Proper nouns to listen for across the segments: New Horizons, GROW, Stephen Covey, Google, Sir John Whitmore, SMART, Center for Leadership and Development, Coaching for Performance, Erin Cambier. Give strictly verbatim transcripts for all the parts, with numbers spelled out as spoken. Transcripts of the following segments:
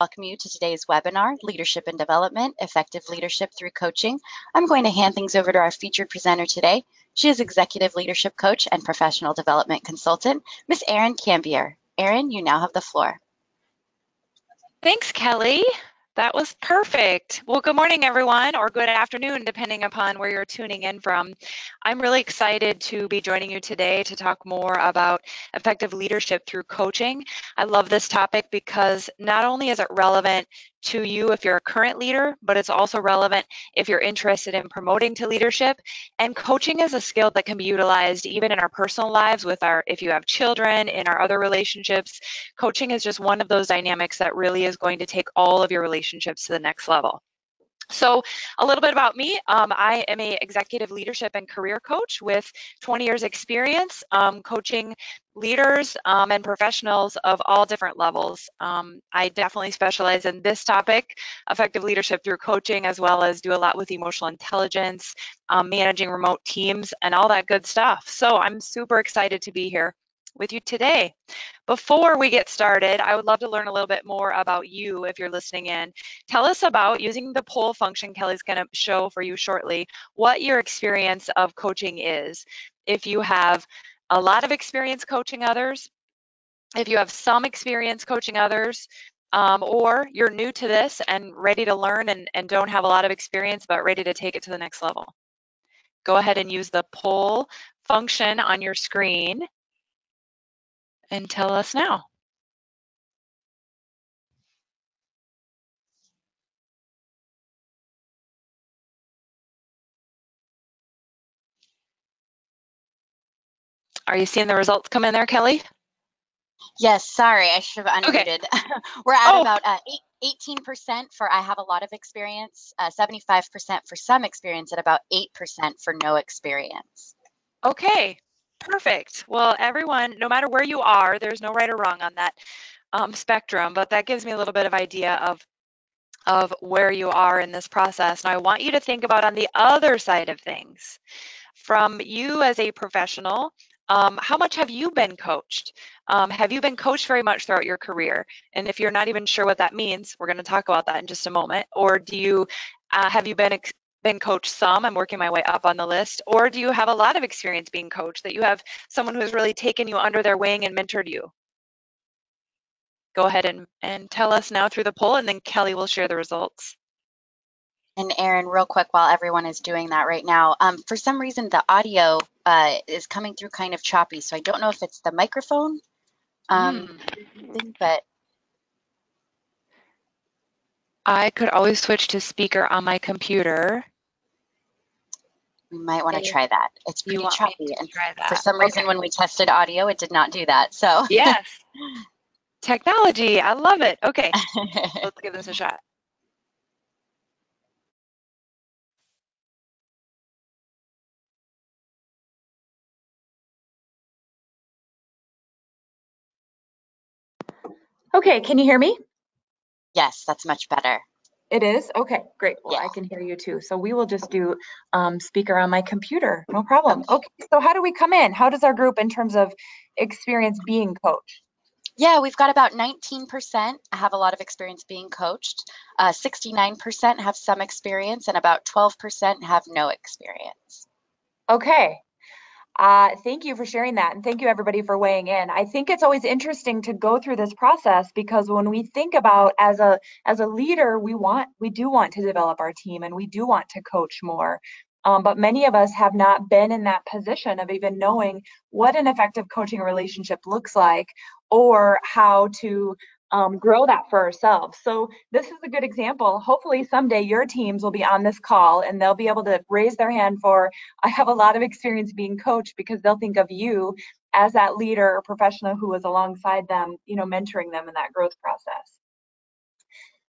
Welcome you to today's webinar, Leadership and Development, Effective Leadership Through Coaching. I'm going to hand things over to our featured presenter today. She is Executive Leadership Coach and Professional Development Consultant, Miz Erin Cambier. Erin, you now have the floor. Thanks, Kelly. That was perfect. Well, good morning, everyone, or good afternoon, depending upon where you're tuning in from. I'm really excited to be joining you today to talk more about effective leadership through coaching. I love this topic because not only is it relevant to you if you're a current leader, but it's also relevant if you're interested in promoting to leadership. And coaching is a skill that can be utilized even in our personal lives with our, if you have children, in our other relationships. Coaching is just one of those dynamics that really is going to take all of your relationships to the next level. So a little bit about me. Um, I am an executive leadership and career coach with twenty years experience um, coaching leaders um, and professionals of all different levels. Um, I definitely specialize in this topic, effective leadership through coaching, as well as do a lot with emotional intelligence, um, managing remote teams, and all that good stuff. So I'm super excited to be here with you today. Before we get started, I would love to learn a little bit more about you if you're listening in. Tell us about, using the poll function Kelly's going to show for you shortly, what your experience of coaching is. If you have a lot of experience coaching others, if you have some experience coaching others, Um, or you're new to this and ready to learn and, and don't have a lot of experience but ready to take it to the next level. Go ahead and use the poll function on your screen and tell us now. Are you seeing the results come in there, Kelly? Yes, sorry, I should have unmuted. Okay. We're at oh. about uh, eighteen percent for I have a lot of experience, uh, seventy-five percent for some experience, and about eight percent for no experience. Okay, perfect. Well, everyone, no matter where you are, there's no right or wrong on that um, spectrum, but that gives me a little bit of idea of of where you are in this process. And I want you to think about on the other side of things, from you as a professional. Um, how much have you been coached? Um, have you been coached very much throughout your career? And if you're not even sure what that means, we're going to talk about that in just a moment. Or do you, uh, have you been been coached some? I'm working my way up on the list. Or do you have a lot of experience being coached, that you have someone who's really taken you under their wing and mentored you? Go ahead and, and tell us now through the poll, and then Kelly will share the results. And Erin, real quick, while everyone is doing that right now, um, for some reason the audio uh, is coming through kind of choppy, so I don't know if it's the microphone, um, mm. but I could always switch to speaker on my computer. We might want to try that. It's pretty choppy, and for some reason okay. when we tested audio, it did not do that. So yes, technology, I love it. Okay, let's give this a shot. Okay, can you hear me? Yes, that's much better. It is? Okay, great. Well, yeah. I can hear you too. So we will just do um, speaker on my computer, no problem. Okay, so how do we come in? How does our group in terms of experience being coached? Yeah, we've got about nineteen percent have a lot of experience being coached, uh, sixty-nine percent have some experience, and about twelve percent have no experience. Okay. Uh, thank you for sharing that, and thank you everybody for weighing in. I think it's always interesting to go through this process, because when we think about as a as a leader, we want we do want to develop our team and we do want to coach more, um, but many of us have not been in that position of even knowing what an effective coaching relationship looks like or how to Um, grow that for ourselves. So this is a good example. Hopefully someday your teams will be on this call and they'll be able to raise their hand for, I have a lot of experience being coached, because they'll think of you as that leader or professional who was alongside them, you know, mentoring them in that growth process.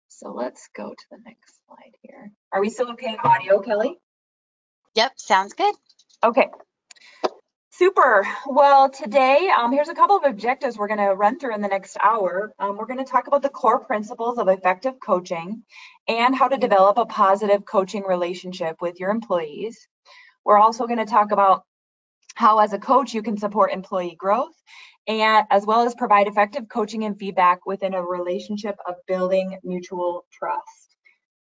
So let's go to the next slide here. Are we still okay in audio, Kelly? Yep, sounds good. Okay. Super. Well, today, um, here's a couple of objectives we're going to run through in the next hour. Um, we're going to talk about the core principles of effective coaching and how to develop a positive coaching relationship with your employees. We're also going to talk about how as a coach you can support employee growth, and as well as provide effective coaching and feedback within a relationship of building mutual trust.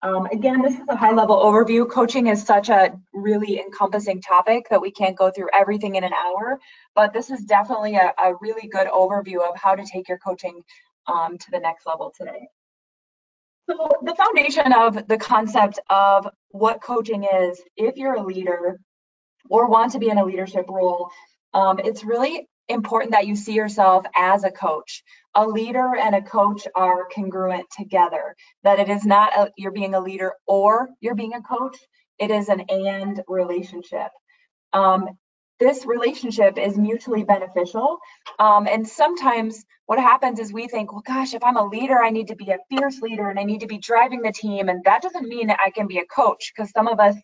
Um, again, this is a high-level overview. Coaching is such a really encompassing topic that we can't go through everything in an hour, but this is definitely a, a really good overview of how to take your coaching um, to the next level today. So the foundation of the concept of what coaching is, if you're a leader or want to be in a leadership role, um, it's really important that you see yourself as a coach. A leader and a coach are congruent together, that it is not a, you're being a leader or you're being a coach. It is an and relationship. Um, this relationship is mutually beneficial. Um, and sometimes what happens is we think, well, gosh, if I'm a leader, I need to be a fierce leader and I need to be driving the team. And that doesn't mean that I can be a coach, because some of us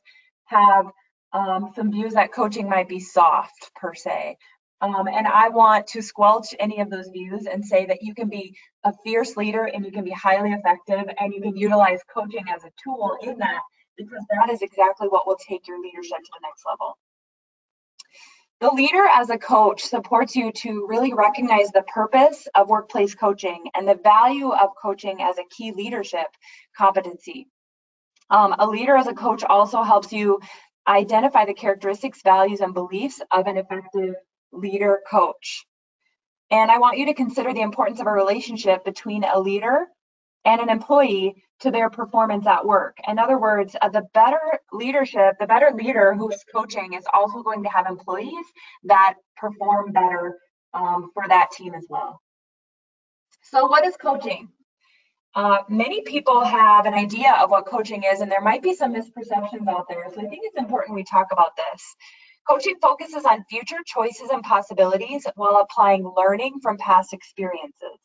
have um, some views that coaching might be soft per se. Um, and I want to squelch any of those views and say that you can be a fierce leader and you can be highly effective and you can utilize coaching as a tool in that, because that is exactly what will take your leadership to the next level. The leader as a coach supports you to really recognize the purpose of workplace coaching and the value of coaching as a key leadership competency. Um, a leader as a coach also helps you identify the characteristics, values, and beliefs of an effective leader coach. And I want you to consider the importance of a relationship between a leader and an employee to their performance at work. In other words, uh, the better leadership, the better leader who is coaching is also going to have employees that perform better um, for that team as well. So what is coaching? Uh, many people have an idea of what coaching is, and there might be some misperceptions out there. So I think it's important we talk about this. Coaching focuses on future choices and possibilities while applying learning from past experiences.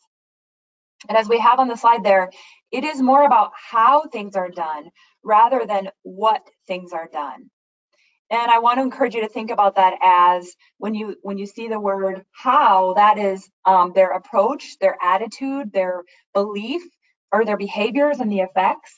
And as we have on the slide there, it is more about how things are done rather than what things are done. And I want to encourage you to think about that as when you when you see the word how, that is um, their approach, their attitude, their belief, or their behaviors and the effects,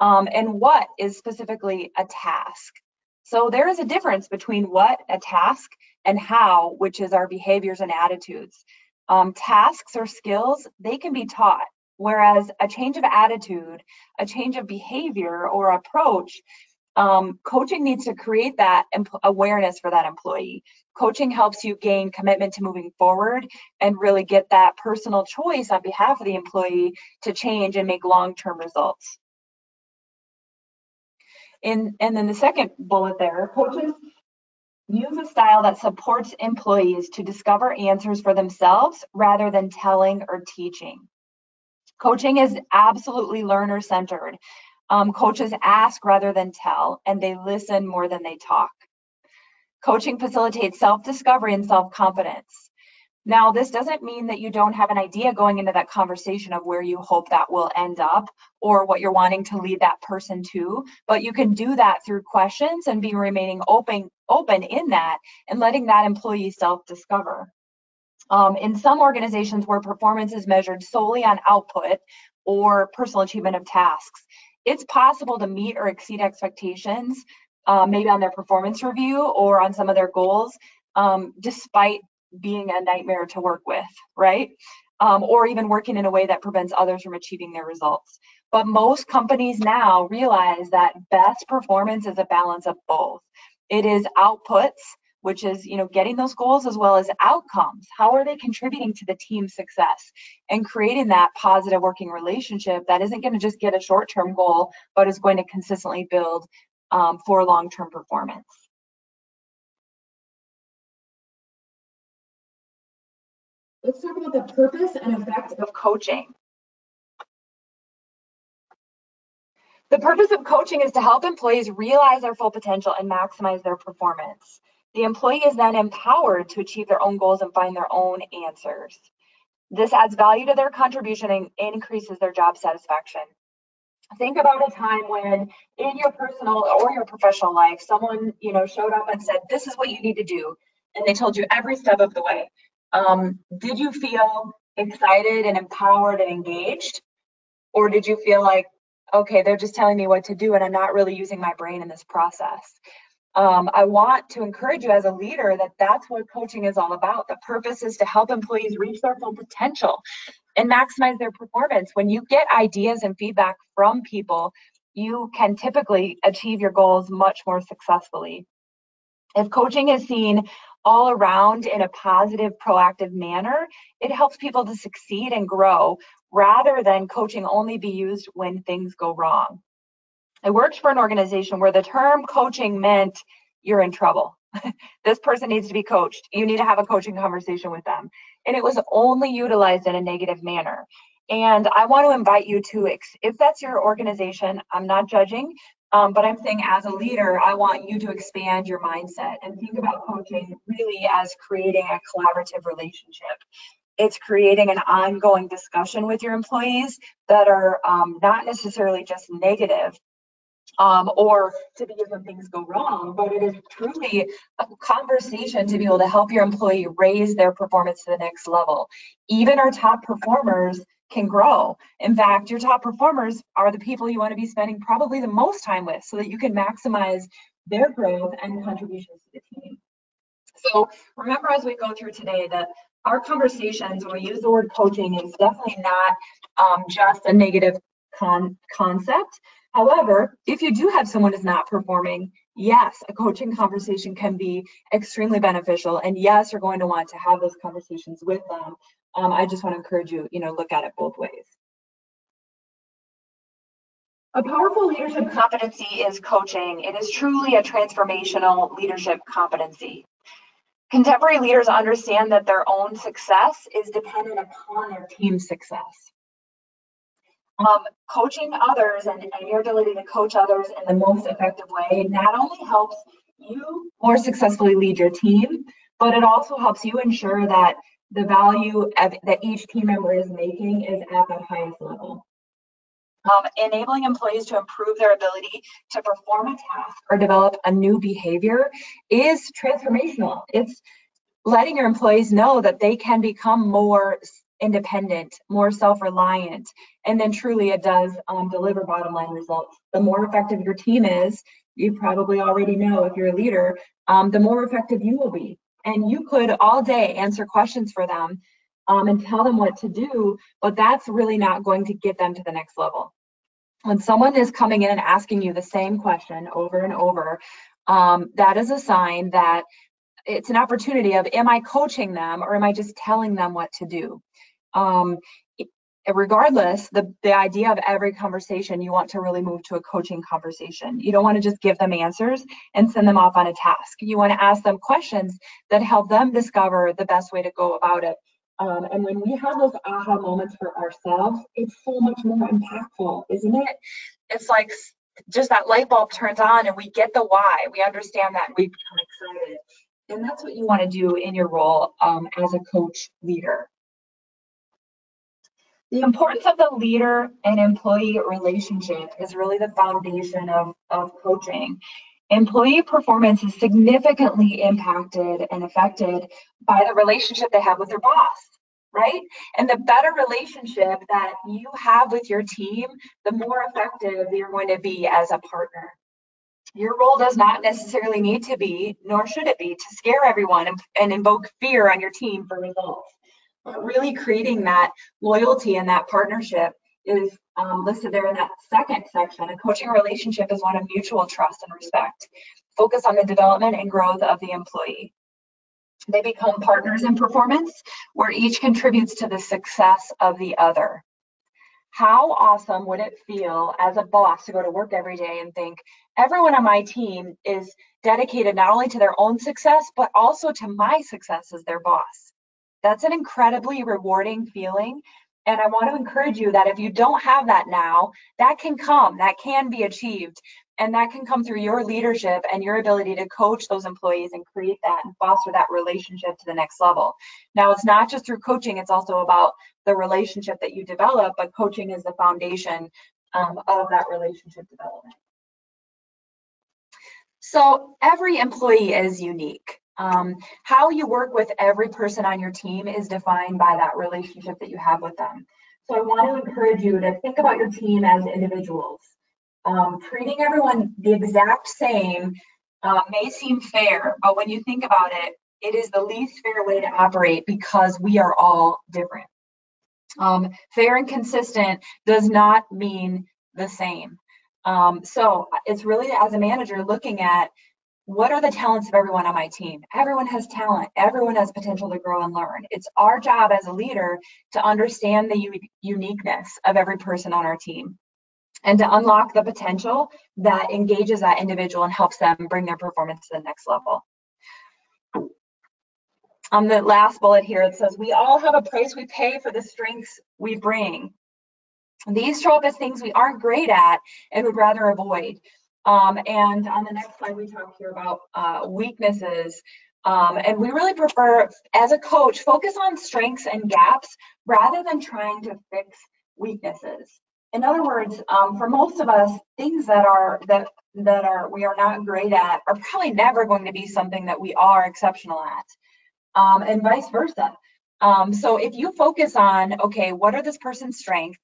um, and what is specifically a task. So there is a difference between what, a task, and how, which is our behaviors and attitudes. Um, tasks or skills, they can be taught, whereas a change of attitude, a change of behavior or approach, um, coaching needs to create that awareness for that employee. Coaching helps you gain commitment to moving forward and really get that personal choice on behalf of the employee to change and make long-term results. In, and then the second bullet there, coaches use a style that supports employees to discover answers for themselves rather than telling or teaching. Coaching is absolutely learner-centered. Um, coaches ask rather than tell, and they listen more than they talk. Coaching facilitates self-discovery and self-confidence. Now, this doesn't mean that you don't have an idea going into that conversation of where you hope that will end up or what you're wanting to lead that person to, but you can do that through questions and be remaining open, open in that and letting that employee self-discover. Um, in some organizations where performance is measured solely on output or personal achievement of tasks, it's possible to meet or exceed expectations, uh, maybe on their performance review or on some of their goals, um, despite being a nightmare to work with, right? Um, or even working in a way that prevents others from achieving their results. But most companies now realize that best performance is a balance of both. It is outputs, which is, you know, getting those goals, as well as outcomes. How are they contributing to the team's success and creating that positive working relationship that isn't going to just get a short-term goal, but is going to consistently build um, for long-term performance. Let's talk about the purpose and effect of coaching. The purpose of coaching is to help employees realize their full potential and maximize their performance. The employee is then empowered to achieve their own goals and find their own answers. This adds value to their contribution and increases their job satisfaction. Think about a time when in your personal or your professional life, someone, you know, showed up and said, this is what you need to do. And they told you every step of the way. Um, did you feel excited and empowered and engaged? Or did you feel like, okay, they're just telling me what to do and I'm not really using my brain in this process? Um, I want to encourage you as a leader that that's what coaching is all about. The purpose is to help employees reach their full potential and maximize their performance. When you get ideas and feedback from people, you can typically achieve your goals much more successfully. If coaching is seen all around in a positive, proactive manner, it helps people to succeed and grow rather than coaching only be used when things go wrong. I worked for an organization where the term coaching meant you're in trouble. This person needs to be coached. You need to have a coaching conversation with them. And it was only utilized in a negative manner. And I want to invite you to, if that's your organization, I'm not judging, um, but I'm saying as a leader, I want you to expand your mindset and think about coaching really as creating a collaborative relationship. It's creating an ongoing discussion with your employees that are um, not necessarily just negative, Um, or to be when things go wrong, but it is truly a conversation to be able to help your employee raise their performance to the next level. Even our top performers can grow. In fact, your top performers are the people you want to be spending probably the most time with so that you can maximize their growth and contributions to the team. So remember as we go through today that our conversations, when we use the word coaching, is definitely not um, just a negative con concept. However, if you do have someone who's not performing, yes, a coaching conversation can be extremely beneficial. And yes, you're going to want to have those conversations with them. Um, I just want to encourage you, you know, look at it both ways. A powerful leadership competency is coaching. It is truly a transformational leadership competency. Contemporary leaders understand that their own success is dependent upon their team's success. Um, coaching others and, and your ability to coach others in the most effective way not only helps you more successfully lead your team, but it also helps you ensure that the value of, that each team member is making is at the highest level. Um, enabling employees to improve their ability to perform a task or develop a new behavior is transformational. It's letting your employees know that they can become more independent, more self-reliant, and then truly it does um, deliver bottom line results. The more effective your team is, you probably already know if you're a leader, um, the more effective you will be. And you could all day answer questions for them um, and tell them what to do, but that's really not going to get them to the next level. When someone is coming in and asking you the same question over and over, um, that is a sign that it's an opportunity of, am I coaching them or am I just telling them what to do? Um, regardless, the, the idea of every conversation, you want to really move to a coaching conversation. You don't want to just give them answers and send them off on a task. You want to ask them questions that help them discover the best way to go about it. Um, and when we have those aha moments for ourselves, it's so much more impactful, isn't it? It's like just that light bulb turns on and we get the why. We understand that and we become excited. And that's what you want to do in your role um, as a coach leader. The importance of the leader and employee relationship is really the foundation of, of coaching. Employee performance is significantly impacted and affected by the relationship they have with their boss, right? And the better relationship that you have with your team, the more effective you're going to be as a partner. Your role does not necessarily need to be, nor should it be, to scare everyone and, and invoke fear on your team for results. But really creating that loyalty and that partnership is um, listed there in that second section. A coaching relationship is one of mutual trust and respect. Focus on the development and growth of the employee. They become partners in performance where each contributes to the success of the other. How awesome would it feel as a boss to go to work every day and think, everyone on my team is dedicated not only to their own success, but also to my success as their boss? That's an incredibly rewarding feeling. And I want to encourage you that if you don't have that now, that can come, that can be achieved. And that can come through your leadership and your ability to coach those employees and create that and foster that relationship to the next level. Now, it's not just through coaching, it's also about the relationship that you develop, but coaching is the foundation um, of that relationship development. So every employee is unique. Um, how you work with every person on your team is defined by that relationship that you have with them. So I want to encourage you to think about your team as individuals. Um, treating everyone the exact same uh, may seem fair, but when you think about it, it is the least fair way to operate because we are all different. Um, fair and consistent does not mean the same. Um, so it's really, as a manager, looking at what are the talents of everyone on my team? Everyone has talent. Everyone has potential to grow and learn. It's our job as a leader to understand the u- uniqueness of every person on our team and to unlock the potential that engages that individual and helps them bring their performance to the next level. On the last bullet here, it says, we all have a price we pay for the strengths we bring. These show up as things we aren't great at and would rather avoid. Um, and on the next slide, we talk here about uh, weaknesses. Um, and we really prefer, as a coach, focus on strengths and gaps rather than trying to fix weaknesses. In other words, um, for most of us, things that are that that are we are not great at are probably never going to be something that we are exceptional at. Um, and vice versa. Um, so if you focus on, okay, what are this person's strengths?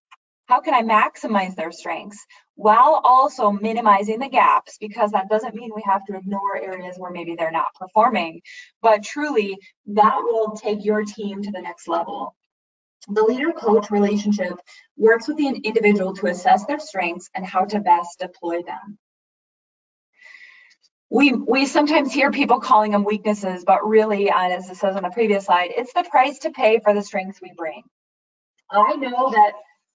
How can I maximize their strengths while also minimizing the gaps? Because that doesn't mean we have to ignore areas where maybe they're not performing, but truly that will take your team to the next level. The leader-coach relationship works with the individual to assess their strengths and how to best deploy them. We, we sometimes hear people calling them weaknesses, but really, as it says on the previous slide, it's the price to pay for the strengths we bring. I know that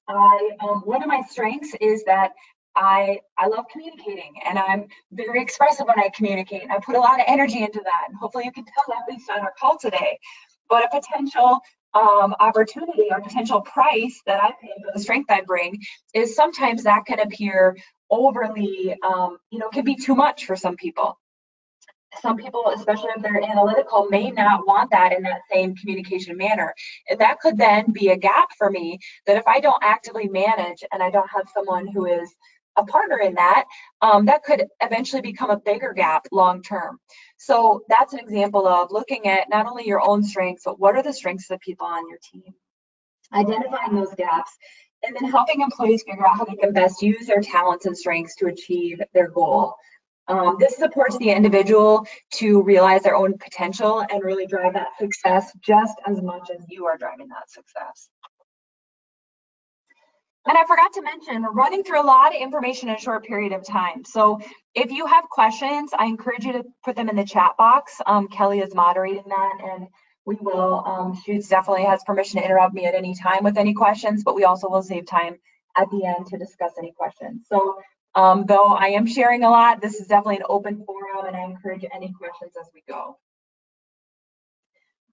I, um, one of my strengths is that I, I love communicating, and I'm very expressive when I communicate, and I put a lot of energy into that, and hopefully you can tell that based on our call today. But a potential um, opportunity or potential price that I pay for the strength I bring is sometimes that can appear overly, um, you know, can be too much for some people. Some people, especially if they're analytical, may not want that in that same communication manner. And that could then be a gap for me that if I don't actively manage and I don't have someone who is a partner in that, um, that could eventually become a bigger gap long term. So that's an example of looking at not only your own strengths, but what are the strengths of the people on your team, identifying those gaps, and then helping employees figure out how they can best use their talents and strengths to achieve their goal. Um, this supports the individual to realize their own potential and really drive that success just as much as you are driving that success. And I forgot to mention, we're running through a lot of information in a short period of time. So if you have questions, I encourage you to put them in the chat box. Um, Kelly is moderating that, and we will, um, she definitely has permission to interrupt me at any time with any questions, but we also will save time at the end to discuss any questions. So um, though I am sharing a lot, this is definitely an open forum, and I encourage any questions as we go.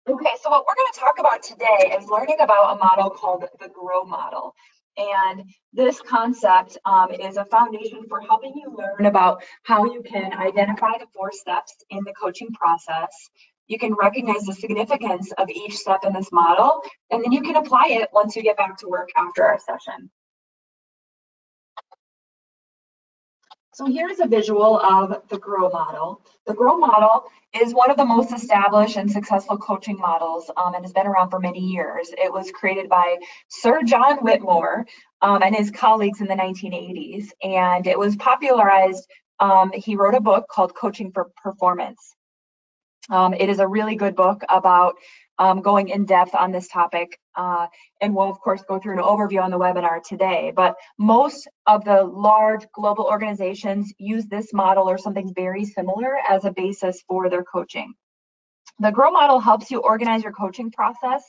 Okay, so what we're going to talk about today is learning about a model called the GROW model. And this concept um, is a foundation for helping you learn about how you can identify the four steps in the coaching process. You can recognize the significance of each step in this model, and then you can apply it once you get back to work after our session. So here's a visual of the GROW model. The GROW model is one of the most established and successful coaching models um, and has been around for many years. It was created by Sir John Whitmore um, and his colleagues in the nineteen eighties, and it was popularized. Um, he wrote a book called Coaching for Performance. Um, it is a really good book about um, going in depth on this topic, uh, and we'll of course go through an overview on the webinar today, but most of the large global organizations use this model or something very similar as a basis for their coaching. The GROW model helps you organize your coaching process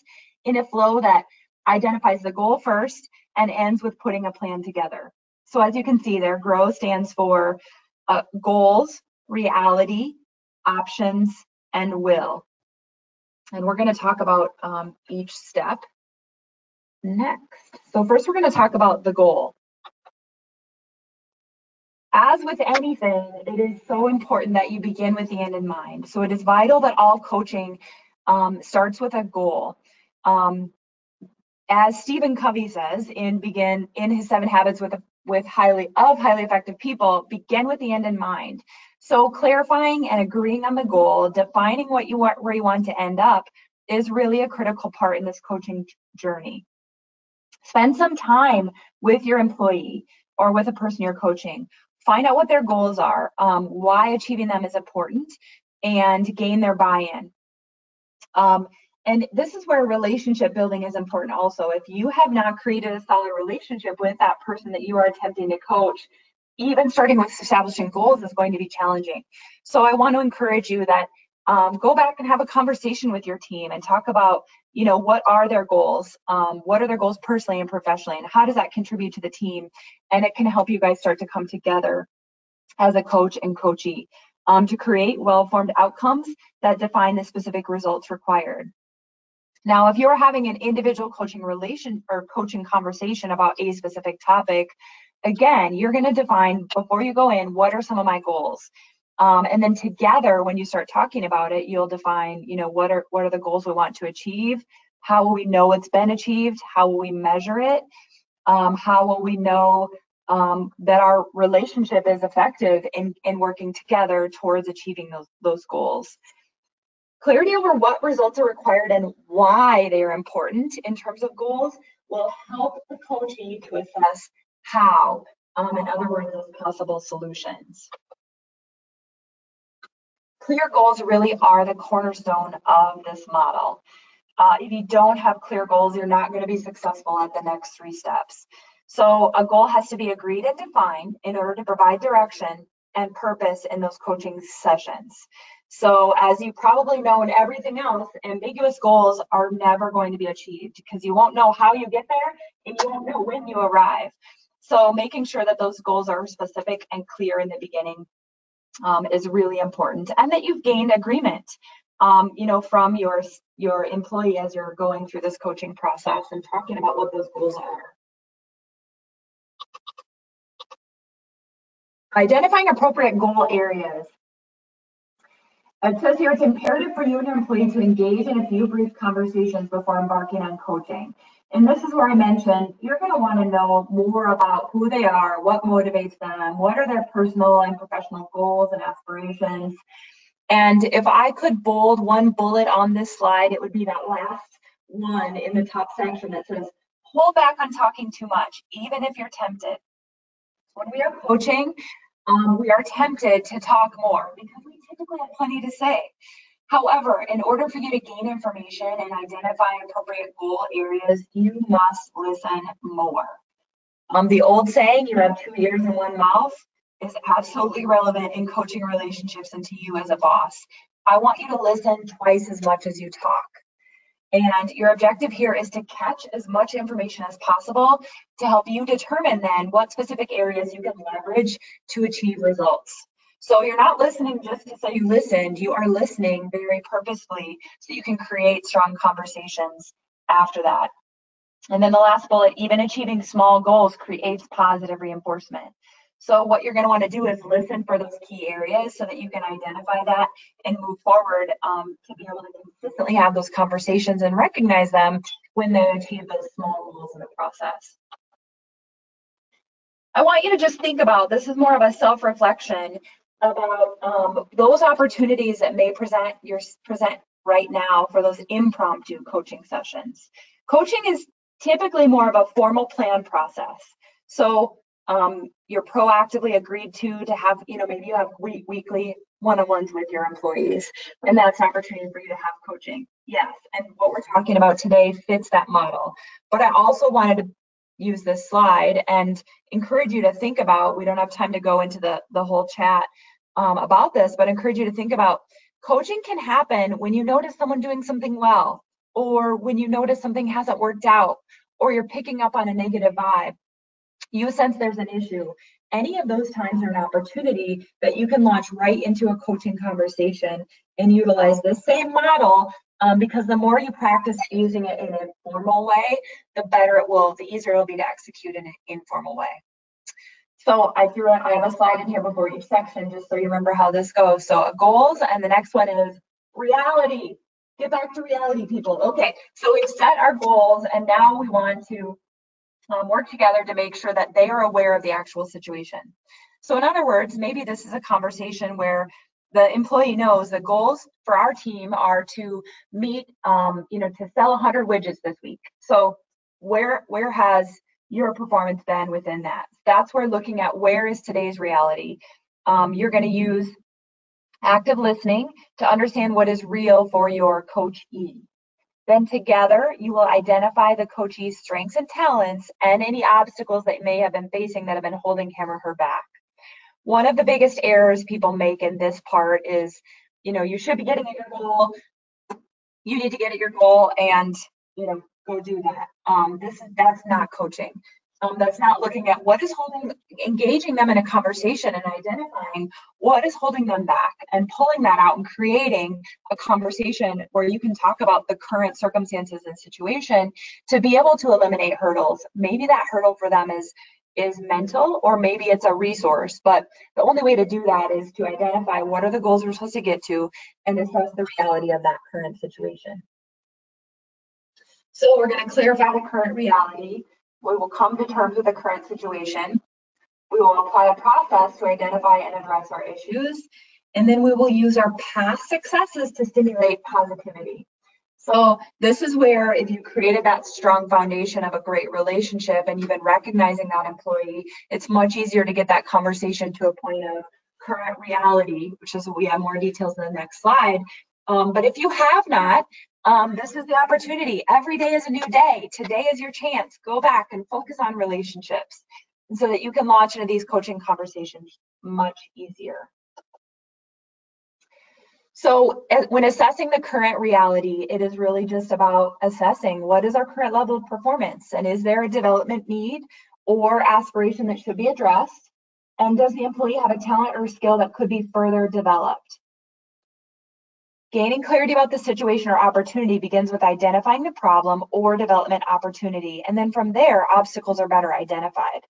in a flow that identifies the goal first and ends with putting a plan together. So as you can see there, GROW stands for uh, goals, reality, options, and will. And we're going to talk about um, each step next. So first we're going to talk about the goal. As with anything, it is so important that you begin with the end in mind. So it is vital that all coaching um, starts with a goal. Um, as Stephen Covey says in begin in his seven habits with, with highly of highly effective people, begin with the end in mind. So clarifying and agreeing on the goal, defining what you want, where you want to end up, is really a critical part in this coaching journey. Spend some time with your employee or with a person you're coaching. find out what their goals are, um, why achieving them is important, and gain their buy-in. Um, and this is where relationship building is important also. If you have not created a solid relationship with that person that you are attempting to coach, even starting with establishing goals is going to be challenging. So I want to encourage you that um, go back and have a conversation with your team and talk about, you know, what are their goals? Um, what are their goals personally and professionally, and how does that contribute to the team? And it can help you guys start to come together as a coach and coachee um, to create well-formed outcomes that define the specific results required. Now, if you're having an individual coaching relation or coaching conversation about a specific topic, again, you're going to define before you go in, what are some of my goals? Um, and then together, when you start talking about it, you'll define, you know, what are what are the goals we want to achieve? How will we know it's been achieved? How will we measure it? Um, how will we know um, that our relationship is effective in, in working together towards achieving those, those goals? Clarity over what results are required and why they are important in terms of goals will help the coachee to assess how, um, in other words, those possible solutions. Clear goals really are the cornerstone of this model. Uh, if you don't have clear goals, you're not going to be successful at the next three steps. So a goal has to be agreed and defined in order to provide direction and purpose in those coaching sessions. So as you probably know in everything else, ambiguous goals are never going to be achieved because you won't know how you get there and you won't know when you arrive. So making sure that those goals are specific and clear in the beginning um, is really important, and that you've gained agreement um, you know, from your, your employee as you're going through this coaching process and talking about what those goals are. Identifying appropriate goal areas. It says here, it's imperative for you and your employee to engage in a few brief conversations before embarking on coaching. And this is where I mentioned, you're going to want to know more about who they are, what motivates them, what are their personal and professional goals and aspirations. And if I could bold one bullet on this slide, it would be that last one in the top section that says, hold back on talking too much, even if you're tempted. When we are coaching, um, we are tempted to talk more because we typically have plenty to say. However, in order for you to gain information and identify appropriate goal areas, you must listen more. Um, the old saying, you have two ears and one mouth, is absolutely relevant in coaching relationships and to you as a boss. I want you to listen twice as much as you talk. And your objective here is to catch as much information as possible to help you determine then what specific areas you can leverage to achieve results. So you're not listening just to say you listened, you are listening very purposefully so you can create strong conversations after that. And then the last bullet, even achieving small goals creates positive reinforcement. So what you're going to want to do is listen for those key areas so that you can identify that and move forward um, to be able to consistently have those conversations and recognize them when they achieve those small goals in the process. I want you to just think about, this is more of a self-reflection about um, those opportunities that may present, your, present right now for those impromptu coaching sessions. Coaching is typically more of a formal plan process. So um you're proactively agreed to to have, you know, maybe you have week, weekly one-on-ones with your employees, and that's an opportunity for you to have coaching. Yes, and what we're talking about today fits that model, but I also wanted to use this slide and encourage you to think about, we don't have time to go into the the whole chat um, about this, but encourage you to think about coaching can happen when you notice someone doing something well, or when you notice something hasn't worked out, or you're picking up on a negative vibe. You sense there's an issue. Any of those times are an opportunity that you can launch right into a coaching conversation and utilize this same model, um, because the more you practice using it in an informal way, the better it will, the easier it will be to execute in an informal way. So I threw out, I have a slide in here before each section just so you remember how this goes. So goals, and the next one is reality. Get back to reality, people. Okay, so we've set our goals, and now we want to Um, work together to make sure that they are aware of the actual situation. So in other words, maybe this is a conversation where the employee knows the goals for our team are to meet, um, you know, to sell one hundred widgets this week. So where, where has your performance then within that. That's where looking at where is today's reality. Um, you're going to use active listening to understand what is real for your coachee. Then together, you will identify the coachee's strengths and talents and any obstacles that may have been facing that have been holding him or her back. One of the biggest errors people make in this part is, you know, you should be getting at your goal. You need to get at your goal and, you know, go do that. Um, this is, that's not coaching. Um, that's not looking at what is holding, engaging them in a conversation and identifying what is holding them back and pulling that out and creating a conversation where you can talk about the current circumstances and situation to be able to eliminate hurdles. Maybe that hurdle for them is, is mental, or maybe it's a resource, but the only way to do that is to identify what are the goals we're supposed to get to and assess the reality of that current situation. So we're going to clarify the current reality. We will come to terms with the current situation. We will apply a process to identify and address our issues. And then we will use our past successes to stimulate positivity. So this is where, if you created that strong foundation of a great relationship and you've been recognizing that employee, it's much easier to get that conversation to a point of current reality, which is what we have more details in the next slide. Um, but if you have not, Um, this is the opportunity. Every day is a new day. Today is your chance. Go back and focus on relationships so that you can launch into these coaching conversations much easier. So when assessing the current reality, it is really just about assessing what is our current level of performance, and is there a development need or aspiration that should be addressed? And does the employee have a talent or skill that could be further developed? Gaining clarity about the situation or opportunity begins with identifying the problem or development opportunity, and then from there, obstacles are better identified.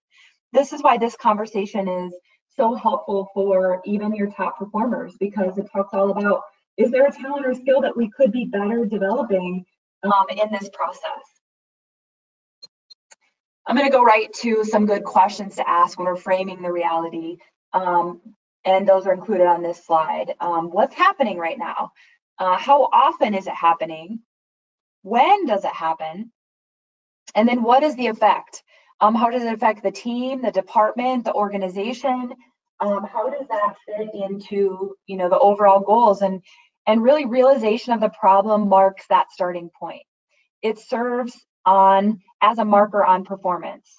This is why this conversation is so helpful for even your top performers, because it talks all about, is there a talent or skill that we could be better developing um, in this process? I'm going to go right to some good questions to ask when we're framing the reality, um, and those are included on this slide. Um, what's happening right now? Uh, how often is it happening? When does it happen? And then what is the effect? Um, how does it affect the team, the department, the organization? Um, how does that fit into, you know, the overall goals? And, and really, realization of the problem marks that starting point. It serves on as a marker on performance.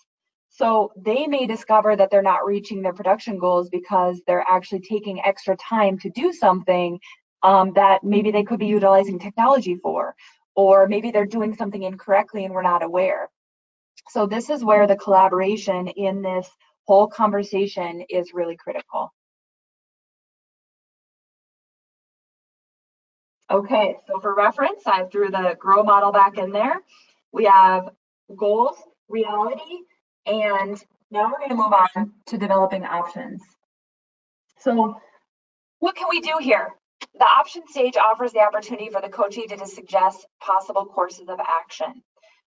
So they may discover that they're not reaching their production goals because they're actually taking extra time to do something Um, that maybe they could be utilizing technology for, or maybe they're doing something incorrectly and we're not aware. So this is where the collaboration in this whole conversation is really critical. Okay, so for reference, I threw the GROW model back in there. We have goals, reality, and now we're going to move on to developing options. So what can we do here? The option stage offers the opportunity for the coachee to suggest possible courses of action.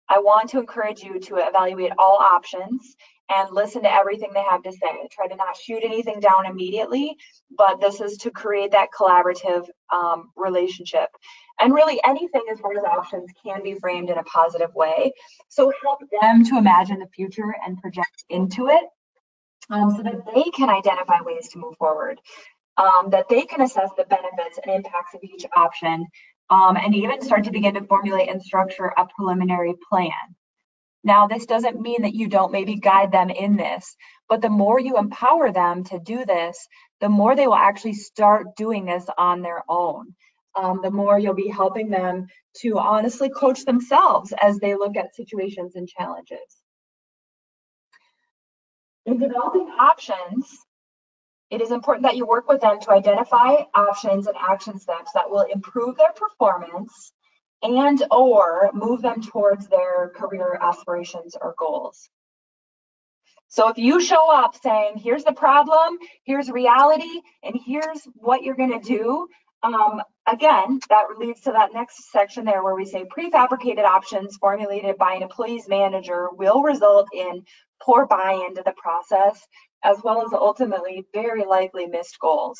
I want to encourage you to evaluate all options and listen to everything they have to say. Try to not shoot anything down immediately, but this is to create that collaborative um, relationship. And really, anything as far as options can be framed in a positive way. So help them to imagine the future and project into it um, so that they can identify ways to move forward. Um, that they can assess the benefits and impacts of each option um, and even start to begin to formulate and structure a preliminary plan. Now, this doesn't mean that you don't maybe guide them in this, but the more you empower them to do this, the more they will actually start doing this on their own. Um, the more you'll be helping them to honestly coach themselves as they look at situations and challenges. In developing options, it is important that you work with them to identify options and action steps that will improve their performance and or move them towards their career aspirations or goals. So if you show up saying, here's the problem, here's reality, and here's what you're going to do, um, again, that leads to that next section there where we say prefabricated options formulated by an employee's manager will result in poor buy-in to the process, as well as ultimately very likely missed goals.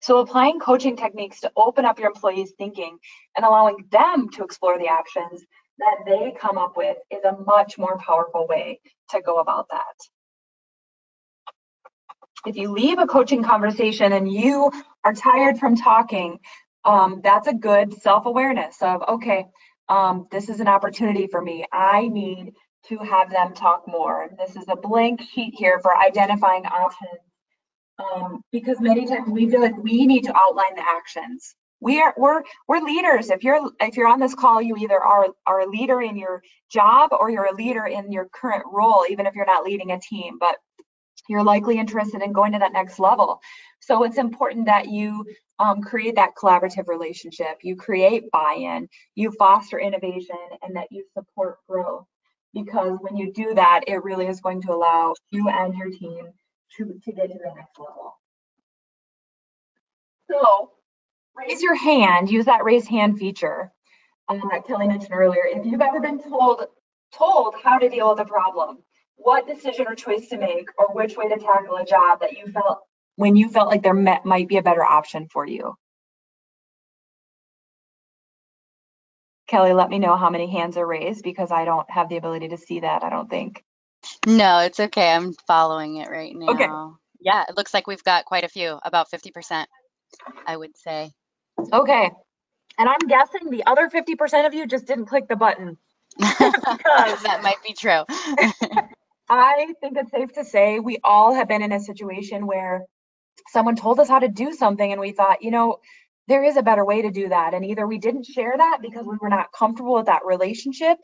So applying coaching techniques to open up your employees' thinking and allowing them to explore the options that they come up with is a much more powerful way to go about that. If you leave a coaching conversation and you are tired from talking, um, that's a good self-awareness of, okay, um, this is an opportunity for me. I need to have them talk more. And this is a blank sheet here for identifying options. Um, because many times we feel like we need to outline the actions. We are we're we're leaders. If you're if you're on this call, you either are are a leader in your job or you're a leader in your current role, even if you're not leading a team, but you're likely interested in going to that next level. So it's important that you um, create that collaborative relationship, you create buy-in, you foster innovation, and that you support growth. Because when you do that, it really is going to allow you and your team to, to get to the next level. So raise your hand, use that raise hand feature um, that Kelly mentioned earlier. If you've ever been told, told how to deal with a problem, what decision or choice to make, or which way to tackle a job that you felt, when you felt like there met, might be a better option for you. Kelly, let me know how many hands are raised because I don't have the ability to see that, I don't think. No, it's okay. I'm following it right now. Okay. Yeah, it looks like we've got quite a few, about fifty percent, I would say. Okay. And I'm guessing the other fifty percent of you just didn't click the button. That might be true. I think it's safe to say we all have been in a situation where someone told us how to do something and we thought, you know, there is a better way to do that. And either we didn't share that because we were not comfortable with that relationship,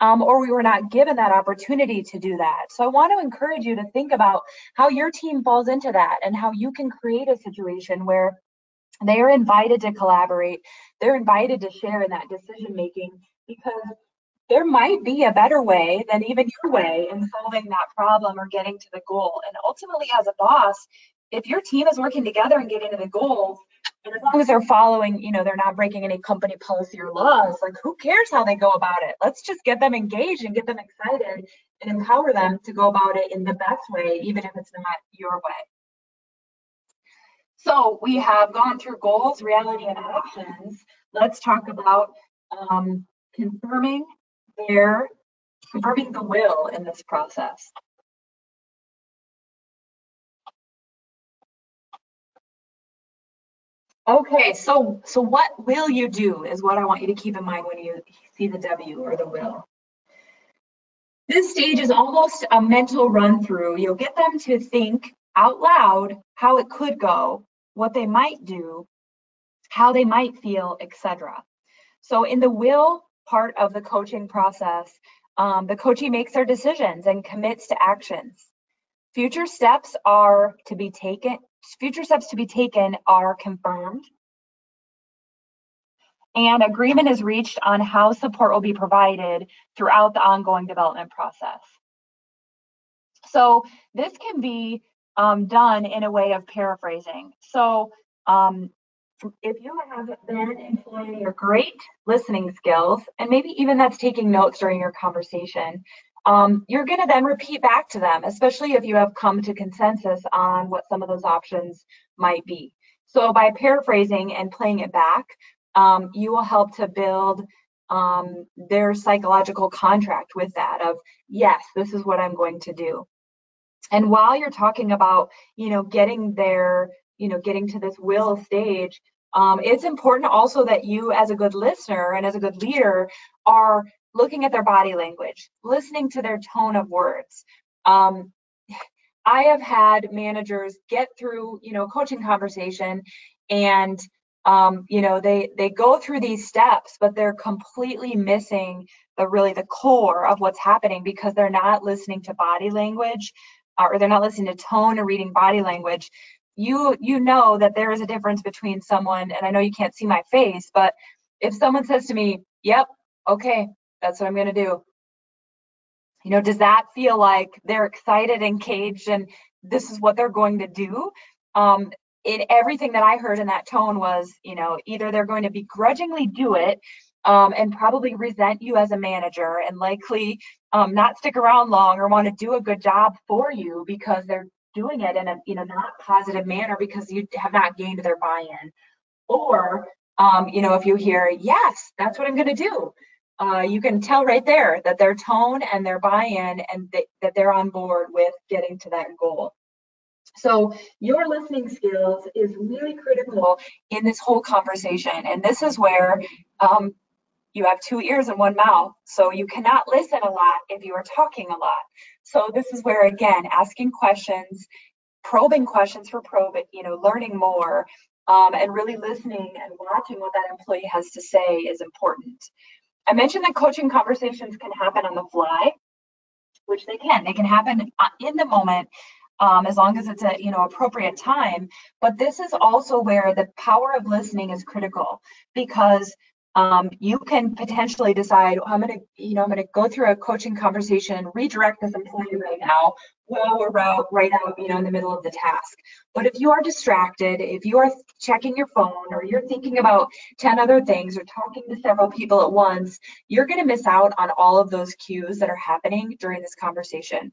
Um, or we were not given that opportunity to do that. So I want to encourage you to think about how your team falls into that and how you can create a situation where they are invited to collaborate, they're invited to share in that decision-making, because there might be a better way than even your way in solving that problem or getting to the goal. And ultimately, as a boss, if your team is working together and getting to the goals, and as long as they're following, you know, they're not breaking any company policy or laws, like who cares how they go about it? Let's just get them engaged and get them excited and empower them to go about it in the best way, even if it's not your way. So we have gone through goals, reality, and options. Let's talk about um, confirming their, confirming the will in this process. Okay, so so what will you do is what I want you to keep in mind when you see the W or the will. This stage is almost a mental run through. You'll get them to think out loud how it could go, what they might do, how they might feel, et cetera. So in the will part of the coaching process, um, the coachee makes their decisions and commits to actions. Future steps are to be taken. Future steps to be taken are confirmed, and agreement is reached on how support will be provided throughout the ongoing development process. So this can be um, done in a way of paraphrasing. So um, if you have been employing your great listening skills, and maybe even that's taking notes during your conversation, Um, you're going to then repeat back to them, especially if you have come to consensus on what some of those options might be. So by paraphrasing and playing it back, um, you will help to build um, their psychological contract with that of, yes, this is what I'm going to do. And while you're talking about, you know, getting their, you know, getting to this will stage, um, it's important also that you as a good listener and as a good leader are looking at their body language, listening to their tone of words. Um, I have had managers get through, you know, coaching conversation and, um, you know, they, they go through these steps, but they're completely missing the really the core of what's happening because they're not listening to body language or they're not listening to tone or reading body language. You, you know that there is a difference between someone, and I know you can't see my face, but if someone says to me, yep, okay, that's what I'm going to do. You know, does that feel like they're excited, engaged, and this is what they're going to do? Um, in everything that I heard in that tone was, you know, either they're going to begrudgingly do it um, and probably resent you as a manager and likely um, not stick around long or want to do a good job for you because they're doing it in a, you know, not positive manner because you have not gained their buy-in. Or, um, you know, if you hear, yes, that's what I'm going to do. uh, you can tell right there that their tone and their buy-in and they, that they're on board with getting to that goal. So your listening skills is really critical in this whole conversation. And this is where um, you have two ears and one mouth. So you cannot listen a lot if you are talking a lot. So this is where, again, asking questions, probing questions for probing, you know, learning more, um, and really listening and watching what that employee has to say is important. I mentioned that coaching conversations can happen on the fly, which they can. They can happen in the moment. Um, as long as it's a, you know, appropriate time. But this is also where the power of listening is critical, because um, you can potentially decide, oh, I'm going to, you know, I'm going to go through a coaching conversation and redirect this employee right now while we're out, right out, you know, in the middle of the task. But if you are distracted, if you are checking your phone or you're thinking about ten other things or talking to several people at once, you're going to miss out on all of those cues that are happening during this conversation.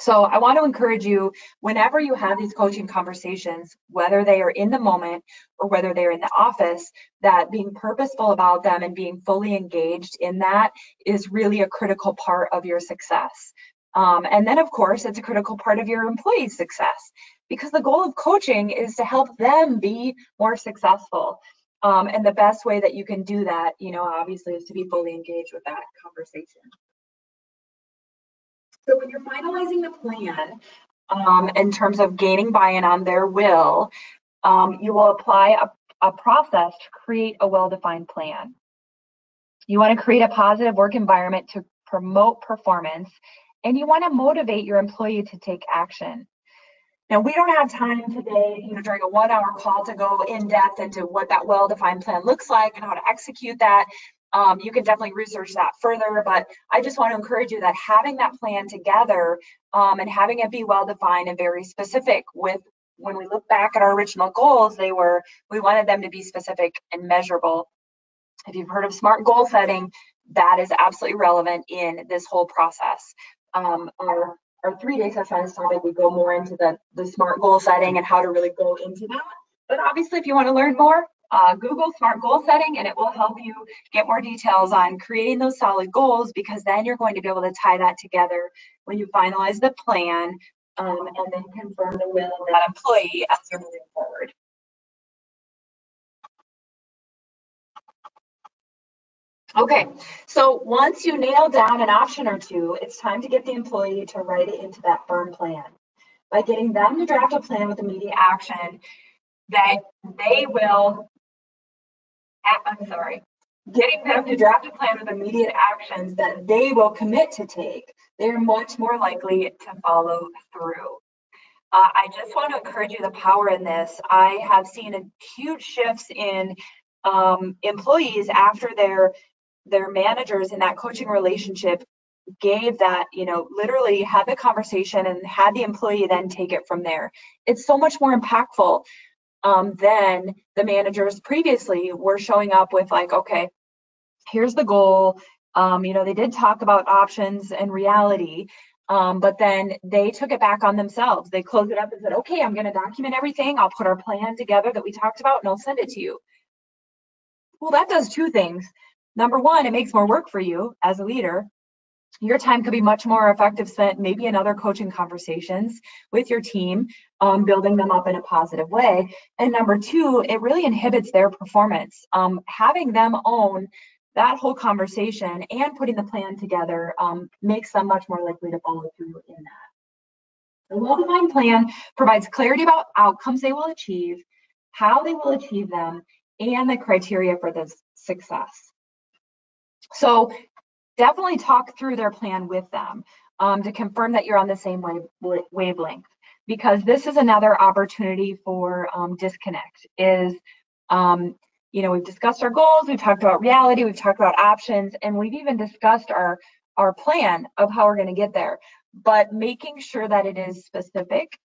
So I want to encourage you, whenever you have these coaching conversations, whether they are in the moment or whether they're in the office, that being purposeful about them and being fully engaged in that is really a critical part of your success. Um, and then, of course, it's a critical part of your employees' success, because the goal of coaching is to help them be more successful. Um, and the best way that you can do that, you know, obviously, is to be fully engaged with that conversation. So when you're finalizing the plan, um, in terms of gaining buy-in on their will, um, you will apply a, a process to create a well-defined plan. You want to create a positive work environment to promote performance, and you want to motivate your employee to take action. Now, we don't have time today, you know, during a one-hour call to go in-depth into what that well-defined plan looks like and how to execute that. Um, you can definitely research that further, but I just want to encourage you that having that plan together um, and having it be well-defined and very specific with, when we look back at our original goals, they were, we wanted them to be specific and measurable. If you've heard of SMART goal setting, that is absolutely relevant in this whole process. Um, our our three-day session on this topic, we go more into the, the SMART goal setting and how to really go into that. But obviously, if you want to learn more, Uh, Google SMART goal setting, and it will help you get more details on creating those solid goals, because then you're going to be able to tie that together when you finalize the plan um, and then confirm the will of that employee as you're moving forward. Okay, so once you nail down an option or two, it's time to get the employee to write it into that firm plan. By getting them to draft a plan with immediate action that they will I'm sorry, getting them to draft a plan with immediate actions that they will commit to take, they're much more likely to follow through. Uh, I just want to encourage you the power in this. I have seen a huge shifts in um, employees after their, their managers in that coaching relationship gave that, you know, literally had the conversation and had the employee then take it from there. It's so much more impactful. Um, then the managers previously were showing up with like, okay, here's the goal. Um, you know, they did talk about options and reality, um, but then they took it back on themselves. They closed it up and said, okay, I'm going to document everything. I'll put our plan together that we talked about and I'll send it to you. Well, that does two things. Number one, it makes more work for you as a leader. Your time could be much more effective spent maybe in other coaching conversations with your team, um, building them up in a positive way. And number two, it really inhibits their performance. Um, having them own that whole conversation and putting the plan together um, makes them much more likely to follow through in that. The well-defined plan provides clarity about outcomes they will achieve, how they will achieve them, and the criteria for the success. So, definitely talk through their plan with them um, to confirm that you're on the same wave, wavelength, because this is another opportunity for um, disconnect is, um, you know, we've discussed our goals, we've talked about reality, we've talked about options, and we've even discussed our, our plan of how we're going to get there, but making sure that it is specific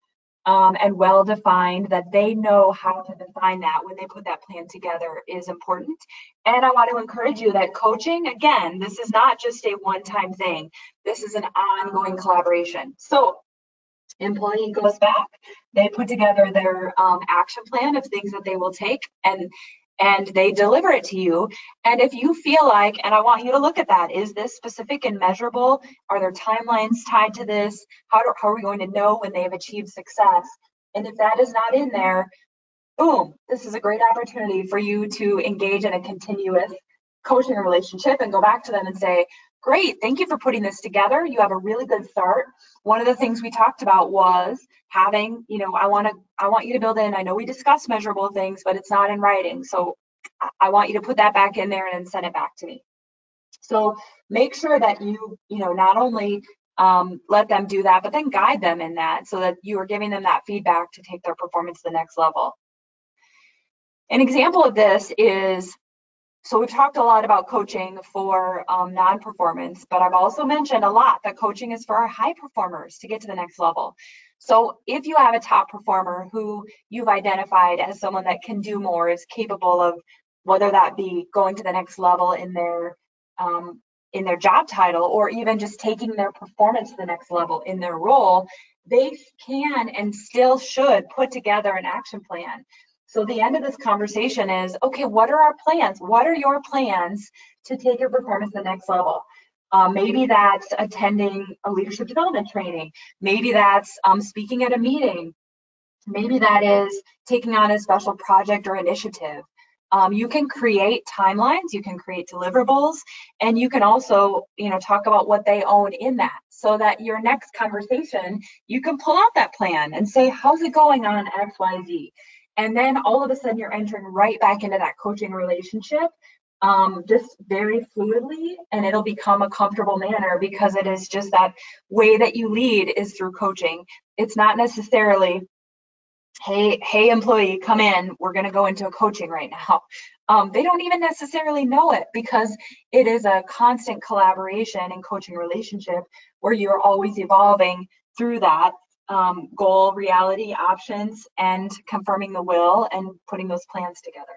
um, and well-defined, that they know how to define that when they put that plan together is important. And I want to encourage you that coaching, again, this is not just a one-time thing. This is an ongoing collaboration. So employee goes back, they put together their um, action plan of things that they will take, and and they deliver it to you. And if you feel like, and I want you to look at that, is this specific and measurable? Are there timelines tied to this? How, do, how are we going to know when they've achieved success? And if that is not in there, boom, this is a great opportunity for you to engage in a continuous coaching relationship and go back to them and say, great, thank you for putting this together. You have a really good start. One of the things we talked about was having, you know, I want to, I want you to build in, I know we discussed measurable things, but it's not in writing. So I want you to put that back in there and then send it back to me. So make sure that you, you know, not only um, let them do that, but then guide them in that so that you are giving them that feedback to take their performance to the next level. An example of this is, so we've talked a lot about coaching for um, non-performance, but I've also mentioned a lot that coaching is for our high performers to get to the next level. So if you have a top performer who you've identified as someone that can do more, is capable of, whether that be going to the next level in their, um, in their job title, or even just taking their performance to the next level in their role, they can and still should put together an action plan. So the end of this conversation is, okay, what are our plans? What are your plans to take your performance to the next level? Uh, maybe that's attending a leadership development training. Maybe that's um, speaking at a meeting. Maybe that is taking on a special project or initiative. Um, you can create timelines, you can create deliverables, and you can also, you know, talk about what they own in that, so that your next conversation, you can pull out that plan and say, how's it going on X Y Z? And then all of a sudden you're entering right back into that coaching relationship, um, just very fluidly, and it'll become a comfortable manner, because it is just that way that you lead is through coaching. It's not necessarily, hey, hey employee, come in, we're gonna go into a coaching right now. Um, they don't even necessarily know it, because it is a constant collaboration and coaching relationship where you're always evolving through that. Um, goal, reality, options, and confirming the will and putting those plans together.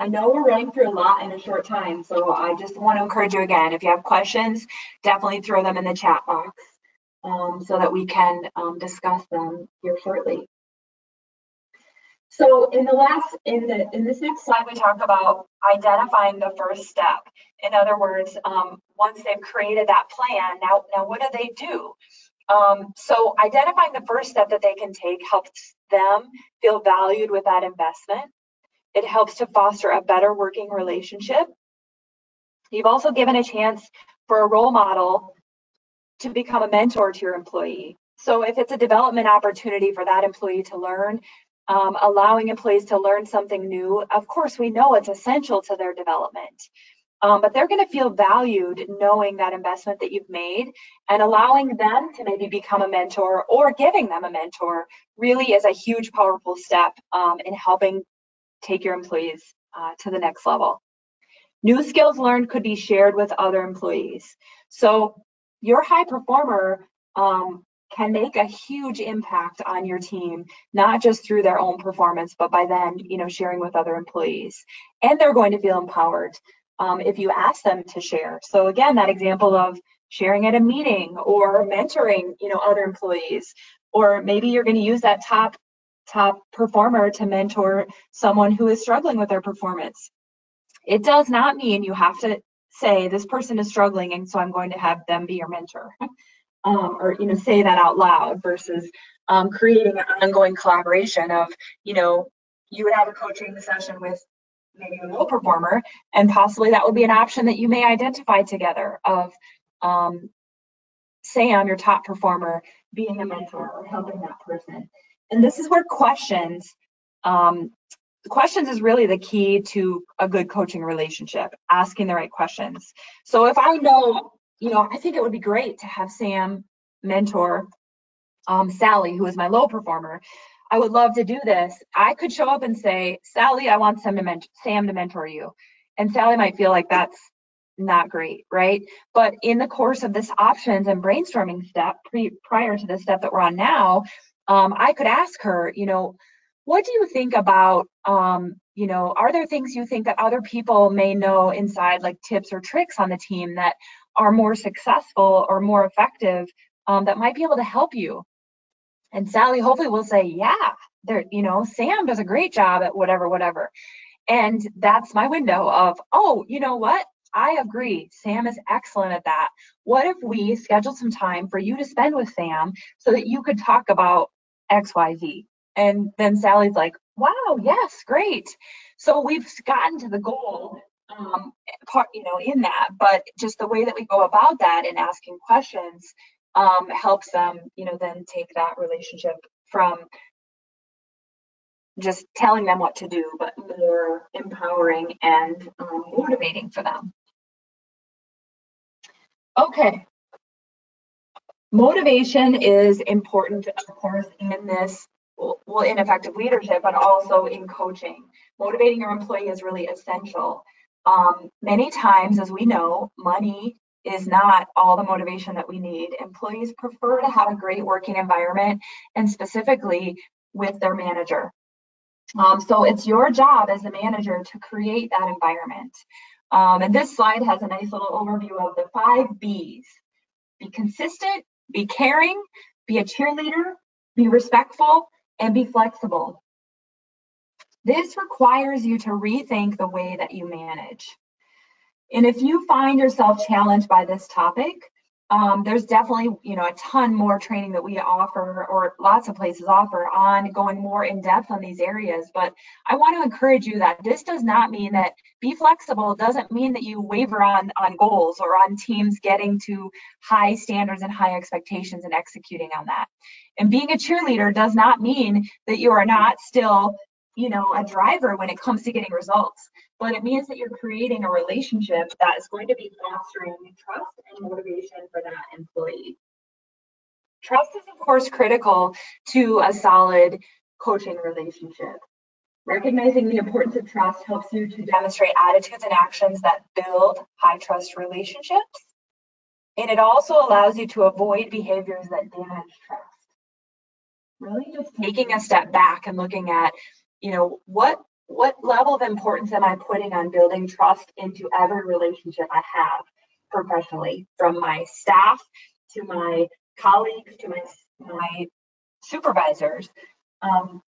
I know we're running through a lot in a short time, so I just want to encourage you again, if you have questions, definitely throw them in the chat box um, so that we can um, discuss them here shortly. So in the last, in the in this next slide, we talk about identifying the first step. In other words, um, once they've created that plan, now now what do they do? Um, so identifying the first step that they can take helps them feel valued with that investment. It helps to foster a better working relationship. You've also given a chance for a role model to become a mentor to your employee. So if it's a development opportunity for that employee to learn, Um, allowing employees to learn something new. Of course, we know it's essential to their development, um, but they're going to feel valued knowing that investment that you've made, and allowing them to maybe become a mentor or giving them a mentor really is a huge, powerful step um, in helping take your employees uh, to the next level. New skills learned could be shared with other employees. So your high performer um, can make a huge impact on your team, not just through their own performance, but by then, you know, sharing with other employees. And they're going to feel empowered um, if you ask them to share. So again, that example of sharing at a meeting or mentoring, you know, other employees, or maybe you're going to use that top, top performer to mentor someone who is struggling with their performance. It does not mean you have to say, this person is struggling, and so I'm going to have them be your mentor. Um, or, you know, say that out loud versus um, creating an ongoing collaboration of, you know, you would have a coaching session with maybe a low performer, and possibly that would be an option that you may identify together of, um, Sam, your top performer, being a mentor or helping that person. And this is where questions, um, questions is really the key to a good coaching relationship, asking the right questions. So if I know, you know, I think it would be great to have Sam mentor um, Sally, who is my low performer. I would love to do this. I could show up and say, Sally, I want Sam to, mentor, Sam to mentor you. And Sally might feel like that's not great, right? But in the course of this options and brainstorming step, pre prior to the step that we're on now, um, I could ask her, you know, what do you think about, um, you know, are there things you think that other people may know inside, like tips or tricks on the team that are more successful or more effective um, that might be able to help you? And Sally hopefully will say, yeah, there, you know, Sam does a great job at whatever, whatever. And that's my window of, oh, you know what? I agree. Sam is excellent at that. What if we scheduled some time for you to spend with Sam so that you could talk about X Y Z? And then Sally's like, wow, yes, great. So we've gotten to the goal um, part, you know, in that, but just the way that we go about that and asking questions um, helps them, you know, then take that relationship from just telling them what to do, but more empowering and um, motivating for them. Okay. Motivation is important, of course, in this, well, in effective leadership, but also in coaching. Motivating your employee is really essential. Um, many times, as we know, money is not all the motivation that we need. Employees prefer to have a great working environment, and specifically with their manager. Um, so it's your job as a manager to create that environment. Um, and this slide has a nice little overview of the five B's. Be consistent, be caring, be a cheerleader, be respectful, and be flexible. This requires you to rethink the way that you manage. And if you find yourself challenged by this topic, um, there's definitely, you know, a ton more training that we offer, or lots of places offer, on going more in depth on these areas. But I want to encourage you that this does not mean that be flexible doesn't mean that you waver on, on goals or on teams getting to high standards and high expectations and executing on that. And being a cheerleader does not mean that you are not still, you know, a driver when it comes to getting results, but it means that you're creating a relationship that is going to be fostering trust and motivation for that employee. Trust is, of course, critical to a solid coaching relationship. Recognizing the importance of trust helps you to demonstrate attitudes and actions that build high trust relationships, and it also allows you to avoid behaviors that damage trust. Really just taking a step back and looking at, you know, what what level of importance am I putting on building trust into every relationship I have professionally, from my staff to my colleagues to my, my supervisors. Um,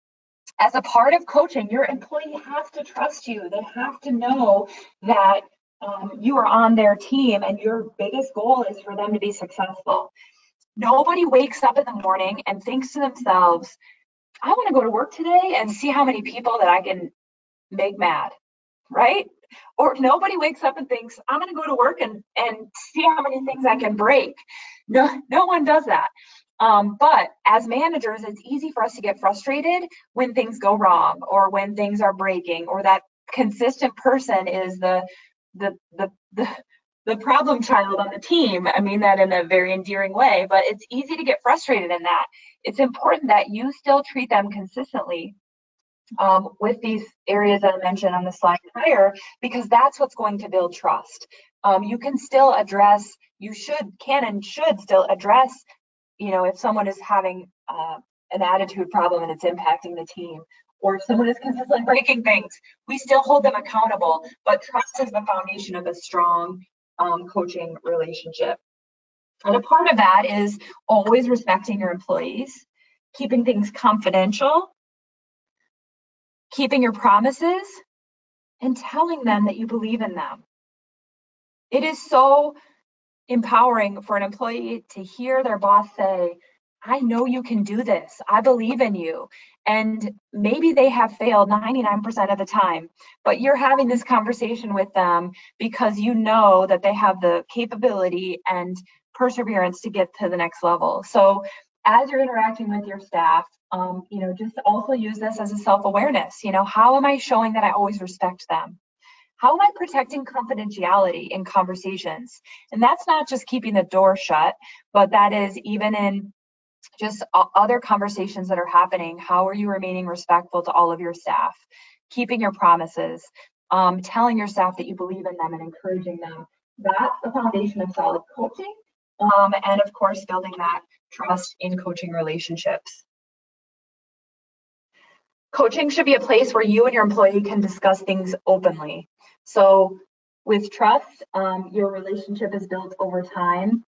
as a part of coaching, your employee has to trust you. They have to know that um, you are on their team and your biggest goal is for them to be successful. Nobody wakes up in the morning and thinks to themselves, I want to go to work today and see how many people that I can make mad, right? Or nobody wakes up and thinks, I'm going to go to work and, and see how many things I can break. No, no one does that. Um, but as managers, it's easy for us to get frustrated when things go wrong or when things are breaking, or that consistent person is the, the, the, the, the problem child on the team. I mean that in a very endearing way, but it's easy to get frustrated in that. It's important that you still treat them consistently um, with these areas that I mentioned on the slide prior, because that's what's going to build trust. Um, you can still address, you should, can and should still address, you know, if someone is having uh, an attitude problem and it's impacting the team, or if someone is consistently breaking things, we still hold them accountable, but trust is the foundation of a strong Um, coaching relationship. And a part of that is always respecting your employees, keeping things confidential, keeping your promises, and telling them that you believe in them. It is so empowering for an employee to hear their boss say, I know you can do this. I believe in you. And maybe they have failed ninety-nine percent of the time, but you're having this conversation with them because you know that they have the capability and perseverance to get to the next level. So as you're interacting with your staff, um, you know, just also use this as a self-awareness. You know, how am I showing that I always respect them? How am I protecting confidentiality in conversations? And that's not just keeping the door shut, but that is even in just other conversations that are happening. How are you remaining respectful to all of your staff? Keeping your promises, um, telling your staff that you believe in them and encouraging them. That's the foundation of solid coaching. Um, and of course, building that trust in coaching relationships. Coaching should be a place where you and your employee can discuss things openly. So with trust, um, your relationship is built over time.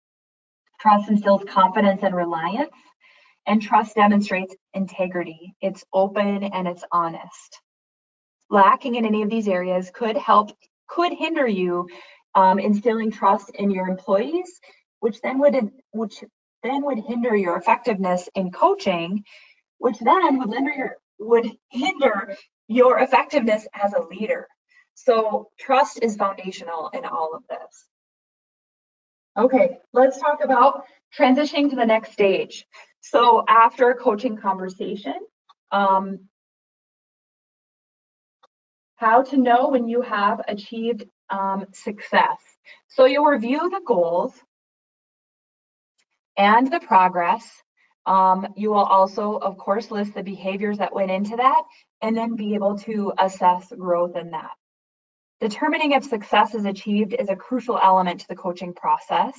Trust instills confidence and reliance. And trust demonstrates integrity. It's open and it's honest. Lacking in any of these areas could help, could hinder you um, instilling trust in your employees, which then would, which then would hinder your effectiveness in coaching, which then would hinder your, would hinder your effectiveness as a leader. So trust is foundational in all of this. Okay, let's talk about transitioning to the next stage. So after a coaching conversation, um, how to know when you have achieved um, success. So you'll review the goals and the progress. Um, you will also, of course, list the behaviors that went into that and then be able to assess growth in that. Determining if success is achieved is a crucial element to the coaching process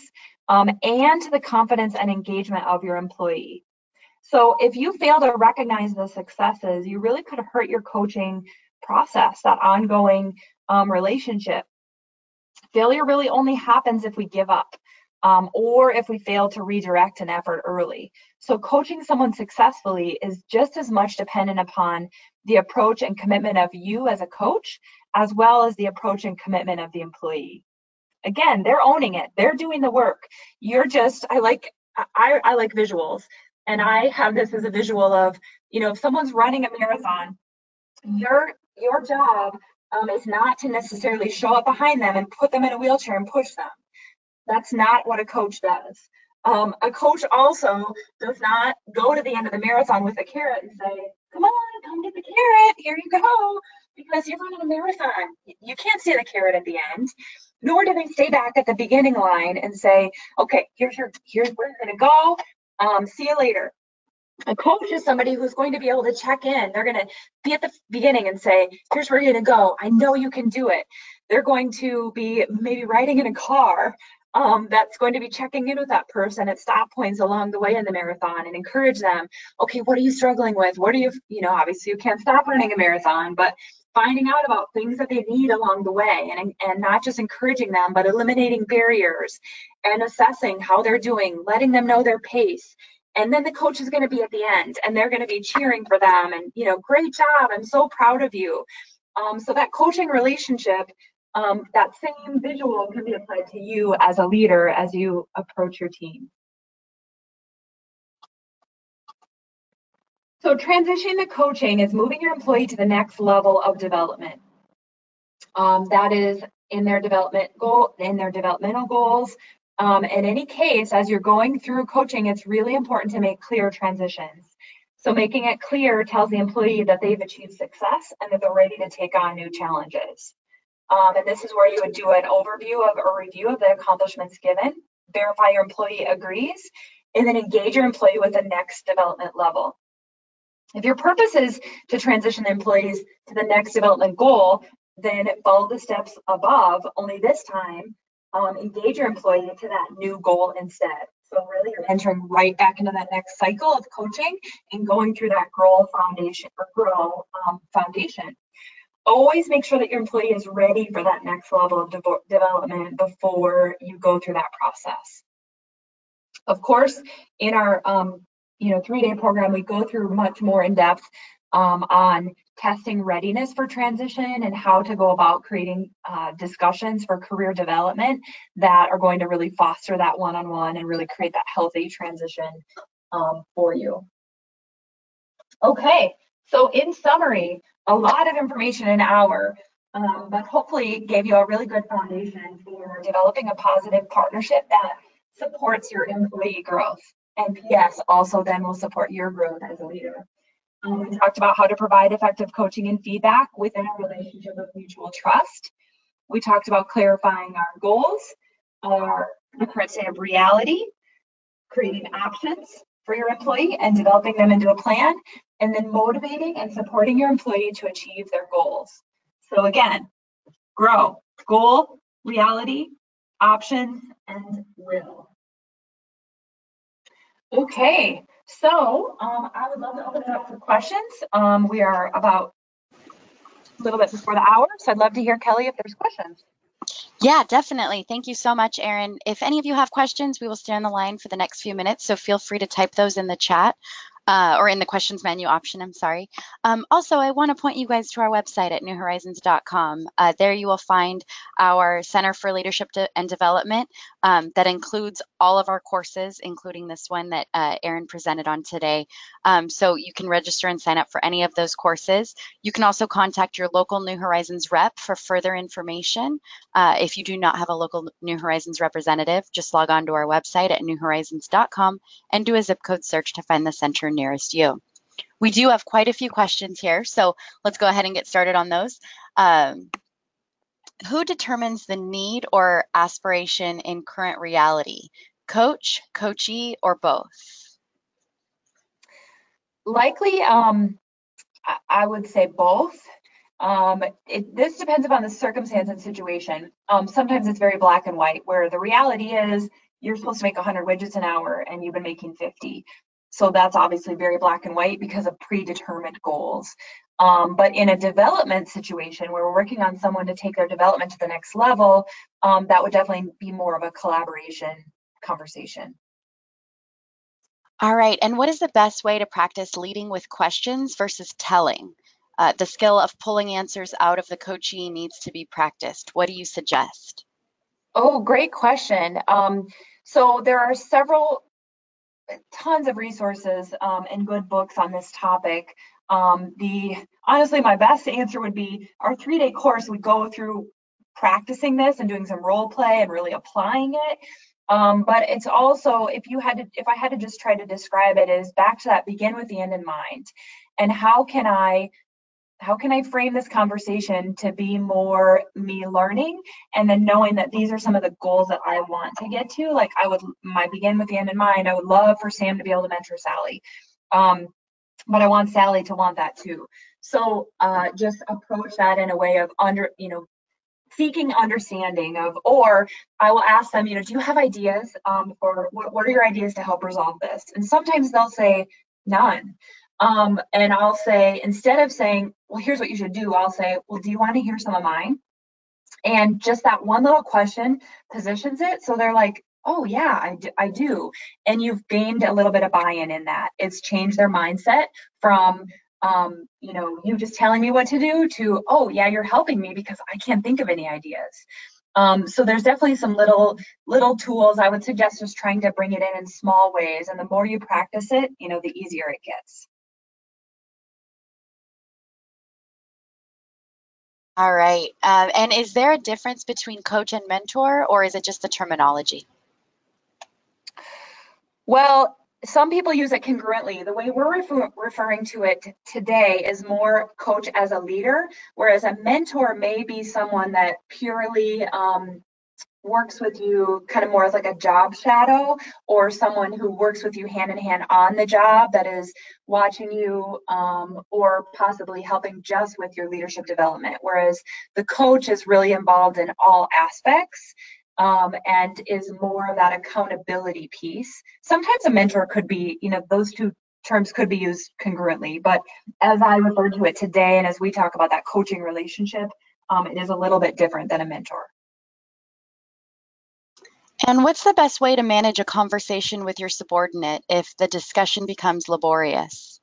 um, and to the confidence and engagement of your employee. So if you fail to recognize the successes, you really could hurt your coaching process, that ongoing um, relationship. Failure really only happens if we give up um, or if we fail to redirect an effort early. So coaching someone successfully is just as much dependent upon the approach and commitment of you as a coach, as well as the approach and commitment of the employee. Again, they're owning it, they're doing the work. You're just, I like, I, I like visuals, and I have this as a visual of, you know, if someone's running a marathon, your, your job um, is not to necessarily show up behind them and put them in a wheelchair and push them. That's not what a coach does. Um, a coach also does not go to the end of the marathon with a carrot and say, come on, come get the carrot, here you go. Because you're running a marathon, you can't see the carrot at the end, nor do they stay back at the beginning line and say, okay, here's your, here's where you're gonna go, um, see you later. A coach is somebody who's going to be able to check in. They're gonna be at the beginning and say, here's where you're gonna go, I know you can do it. They're going to be maybe riding in a car um, that's going to be checking in with that person at stop points along the way in the marathon and encourage them, okay, what are you struggling with? What are you, you know, obviously you can't stop running a marathon, but finding out about things that they need along the way, and, and not just encouraging them, but eliminating barriers and assessing how they're doing, letting them know their pace. And then the coach is gonna be at the end and they're gonna be cheering for them and, you know, great job, I'm so proud of you. Um, so that coaching relationship, um, that same visual can be applied to you as a leader as you approach your team. So transitioning to coaching is moving your employee to the next level of development. Um, that is in their development goal, in their developmental goals. Um, in any case, as you're going through coaching, it's really important to make clear transitions. So making it clear tells the employee that they've achieved success and that they're ready to take on new challenges. Um, and this is where you would do an overview of a review of the accomplishments given, verify your employee agrees, and then engage your employee with the next development level. If your purpose is to transition employees to the next development goal, then follow the steps above, only this time, um, engage your employee to that new goal instead. So really you're entering right back into that next cycle of coaching and going through that GROW foundation or GROW um, foundation. Always make sure that your employee is ready for that next level of de development before you go through that process. Of course, in our um, you know, three-day program, we go through much more in depth um, on testing readiness for transition and how to go about creating uh, discussions for career development that are going to really foster that one-on-one and really create that healthy transition um, for you. Okay, so in summary, a lot of information in an hour, um, but hopefully it gave you a really good foundation for developing a positive partnership that supports your employee growth. And P S also then will support your growth as a leader. Um, we talked about how to provide effective coaching and feedback within a relationship of mutual trust. We talked about clarifying our goals, our current state of reality, creating options for your employee and developing them into a plan, and then motivating and supporting your employee to achieve their goals. So again, GROW, goal, reality, options, and will. Okay, so um, I would love to open it up for questions. Um, we are about a little bit before the hour, so I'd love to hear, Kelly, if there's questions. Yeah, definitely. Thank you so much, Erin. If any of you have questions, we will stay on the line for the next few minutes, so feel free to type those in the chat. Uh, or in the questions menu option, I'm sorry. Um, also, I want to point you guys to our website at new horizons dot com. Uh, there you will find our Center for Leadership and Development um, that includes all of our courses, including this one that uh, Erin presented on today. Um, so you can register and sign up for any of those courses. You can also contact your local New Horizons rep for further information. Uh, if you do not have a local New Horizons representative, just log on to our website at new horizons dot com and do a zip code search to find the center nearest you. We do have quite a few questions here, so let's go ahead and get started on those. Um, who determines the need or aspiration in current reality? Coach, coachee, or both? Likely, um, I would say both. Um, it, this depends upon the circumstance and situation. Um, sometimes it's very black and white, where the reality is you're supposed to make one hundred widgets an hour and you've been making fifty. So that's obviously very black and white because of predetermined goals. Um, but in a development situation where we're working on someone to take their development to the next level, um, that would definitely be more of a collaboration conversation. All right, and what is the best way to practice leading with questions versus telling? Uh, the skill of pulling answers out of the coachee needs to be practiced. What do you suggest? Oh, great question. Um, so there are several tons of resources um, and good books on this topic. Um, the honestly, my best answer would be our three-day course would go through practicing this and doing some role play and really applying it. Um, but it's also, if you had to, if I had to just try to describe it, is back to that begin with the end in mind, and how can I, how can I frame this conversation to be more me learning, and then knowing that these are some of the goals that I want to get to. Like I would, my begin with the end in mind, I would love for Sam to be able to mentor Sally, um, but I want Sally to want that too. So uh, just approach that in a way of under, you know, seeking understanding of, or I will ask them, you know, do you have ideas um, or what, what are your ideas to help resolve this? And sometimes they'll say none. Um, and I'll say, instead of saying, well, here's what you should do, I'll say, well, do you want to hear some of mine? And just that one little question positions it. So they're like, oh yeah, I do. I do. And you've gained a little bit of buy-in in that. It's changed their mindset from, um, you know, you just telling me what to do to, oh yeah, you're helping me because I can't think of any ideas. Um, so there's definitely some little little tools. I would suggest just trying to bring it in in small ways. And the more you practice it, you know, the easier it gets. All right, uh, and is there a difference between coach and mentor, or is it just the terminology? Well, some people use it congruently. The way we're refer referring to it today is more coach as a leader, whereas a mentor may be someone that purely um, works with you kind of more as like a job shadow, or someone who works with you hand in hand on the job, that is watching you um, or possibly helping just with your leadership development. Whereas the coach is really involved in all aspects um, and is more of that accountability piece. Sometimes a mentor could be, you know, those two terms could be used congruently, but as I refer to it today and as we talk about that coaching relationship, um, it is a little bit different than a mentor. And what's the best way to manage a conversation with your subordinate if the discussion becomes laborious?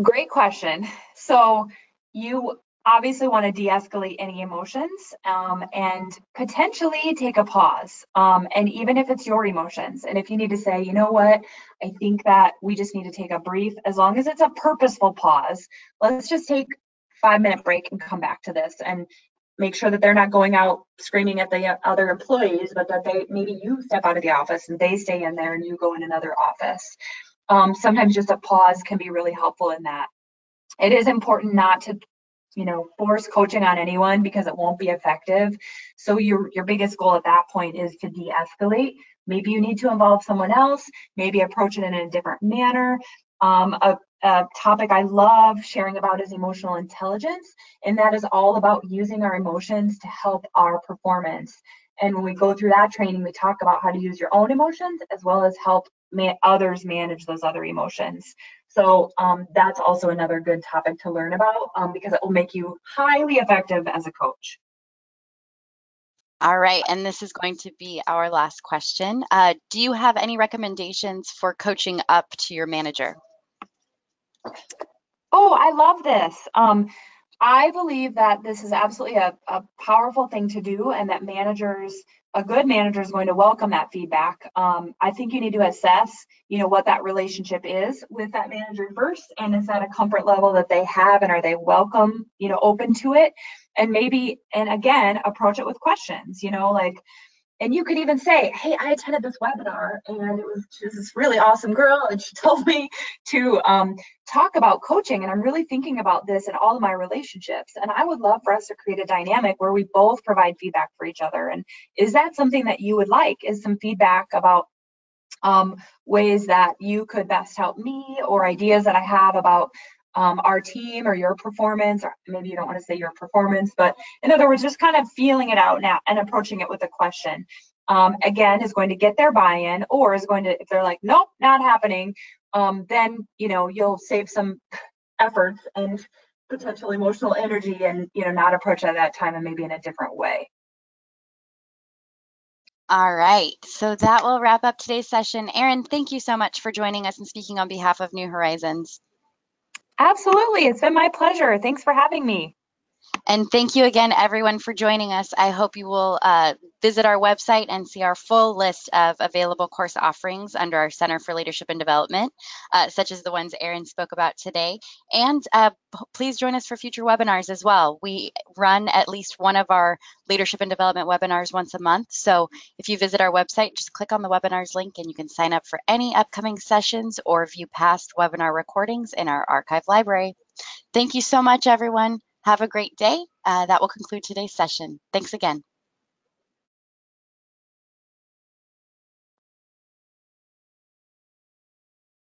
Great question. So you obviously want to de-escalate any emotions um, and potentially take a pause. Um, and even if it's your emotions, and if you need to say, you know what, I think that we just need to take a brief, as long as it's a purposeful pause, let's just take a five minute break and come back to this. And make sure that they're not going out screaming at the other employees, but that they, maybe you step out of the office and they stay in there and you go in another office. Um, sometimes just a pause can be really helpful in that. It is important not to, you know, force coaching on anyone because it won't be effective. So your, your biggest goal at that point is to de-escalate. Maybe you need to involve someone else, maybe approach it in a different manner. Um, a, a topic I love sharing about is emotional intelligence, and that is all about using our emotions to help our performance. And when we go through that training, we talk about how to use your own emotions as well as help ma others manage those other emotions. So um, that's also another good topic to learn about um, because it will make you highly effective as a coach. All right, and this is going to be our last question. Uh, do you have any recommendations for coaching up to your manager? Oh, I love this. Um, I believe that this is absolutely a, a powerful thing to do, and that managers, a good manager is going to welcome that feedback. Um, I think you need to assess, you know, what that relationship is with that manager first, and is that a comfort level that they have, and are they welcome, you know, open to it, and maybe, and again, approach it with questions, you know, like, and you could even say, hey, I attended this webinar and it was just this really awesome girl, and she told me to um, talk about coaching, and I'm really thinking about this in all of my relationships. And I would love for us to create a dynamic where we both provide feedback for each other. And is that something that you would like? Is some feedback about um, ways that you could best help me, or ideas that I have about Um, our team or your performance, or maybe you don't want to say your performance, but in other words, just kind of feeling it out now and approaching it with a question. Um, again, is going to get their buy-in, or is going to, if they're like, nope, not happening, um, then, you know, you'll save some efforts and potential emotional energy and, you know, not approach it at that time, and maybe in a different way. All right, so that will wrap up today's session. Erin, thank you so much for joining us and speaking on behalf of New Horizons. Absolutely. It's been my pleasure. Thanks for having me. And thank you again, everyone, for joining us. I hope you will uh, visit our website and see our full list of available course offerings under our Center for Leadership and Development, uh, such as the ones Erin spoke about today. And uh, please join us for future webinars as well. We run at least one of our Leadership and Development webinars once a month. So if you visit our website, just click on the webinars link and you can sign up for any upcoming sessions or view past webinar recordings in our archive library. Thank you so much, everyone. Have a great day. Uh, that will conclude today's session. Thanks again.